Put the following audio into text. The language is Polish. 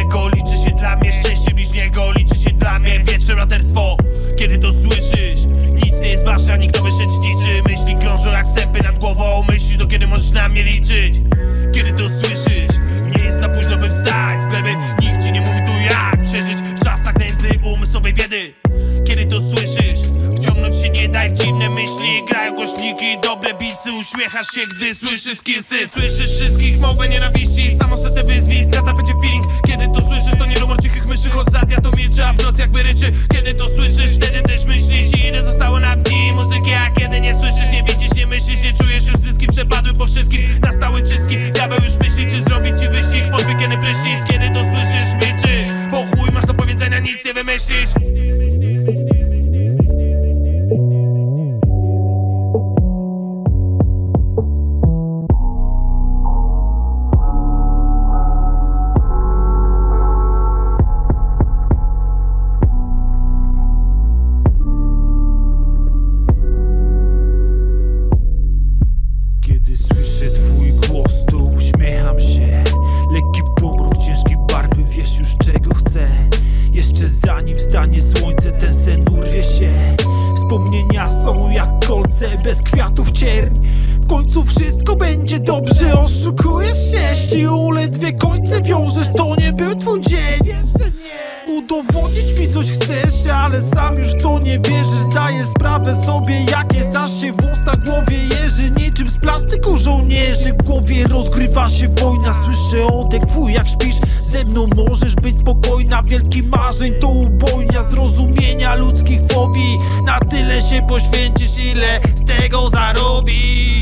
samego. Liczy się dla mnie szczęście bliźniego, liczy się dla mnie wieczne braterstwo. Kiedy to słyszysz, nic nie jest ważne, a nikt to wyszedł ćwiczy. Myśli krążą jak sępy nad głową, myślisz do kiedy możesz na mnie liczyć. Kiedy to słyszysz, nie jest za późno by wstać z gleby, nikt ci nie mówi tu jak przeżyć w czasach nędzy umysłowej biedy. Kiedy to słyszysz, wciągnąć się nie daj w dziwne myśli, grają głośniki, dobre bicy, uśmiechasz się gdy słyszysz skillsy. Słyszysz wszystkich mowę nienawiści, samo setę wyzwisk, lata będzie feeling. Kiedy to słyszysz, to nie rumor cichych myszy, choć za dnia to milczy, a w noc jakby ryczy. Kiedy to słyszysz, wtedy też myślisz, ile zostało na dni muzyki, a kiedy nie słyszysz, nie widzisz, nie myślisz, nie czujesz już wszystkim, przepadły po wszystkim, nastały czystki, diabeł już myśli, czy zrobić ci wyścig, pod wiekiem prysznic. Kiedy to słyszysz, milczysz, bo chuj masz do powiedzenia, nic nie wymyślisz. Kiedy słyszę twój głos, to uśmiecham się. Lekki pomruk ciężkiej barwy, wiesz już czego chcę. Jeszcze zanim wstanie słońce, ten sen urwie się. Wspomnienia są jak kolce, bez kwiatów cierń. W końcu wszystko będzie dobrze, oszukujesz się. Siłą ledwie końce wiążesz, to nie był twój dzień. Udowodnić mi coś chcesz, ale sam już to nie wierzysz. Zdajesz sprawę sobie, jak jest, aż się włos na głowie jeży. Niczym z plastyku żołnierzy w głowie rozgrywa się wojna. Słyszę oddech twój jak śpisz, ze mną możesz być spokojna. Wielki marzeń to ubojnia, zrozumienia ludzkich fobii. Na tyle się poświęcisz, ile z tego zarobisz.